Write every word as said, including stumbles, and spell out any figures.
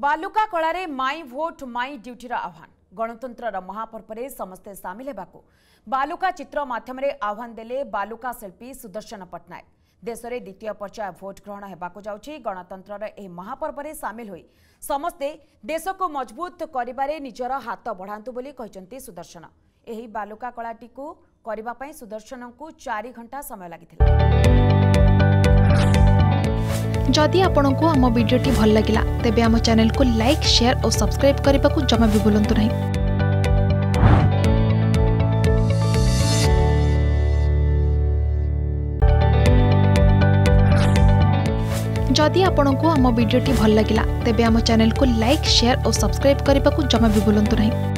बालुका कलारे माई vote माई ड्यूटीर आह्वान गणतंत्र महापर्व समस्ते सामिल होगा बालुका चित्र मध्यम आह्वान देले बालुका शिल्पी सुदर्शन पट्टनायक। देश में द्वितीय पर्याय भोट ग्रहण होगा जाऊँगी। गणतंत्र यह महापर्व में सामिल हो समस्ते देश को मजबूत करिबारे निजर हाथ बढ़ातु बोली कहते सुदर्शन। यही बालुका कलाटी को करिबा पई सुदर्शन को चार घंटा समय लगी। जदि आपण को आम वीडियोटी भल लगिला तेबे आम चैनल को लाइक शेयर और सब्सक्राइब करने को जमा भी भूलंतु नहीं। जदि आपण को आम वीडियोटी भल लगिला तेबे आम चैनल को लाइक शेयर और सब्सक्राइब करने को जमा भी भूलंतु नहीं।